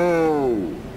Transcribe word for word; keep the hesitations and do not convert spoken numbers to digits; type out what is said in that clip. go.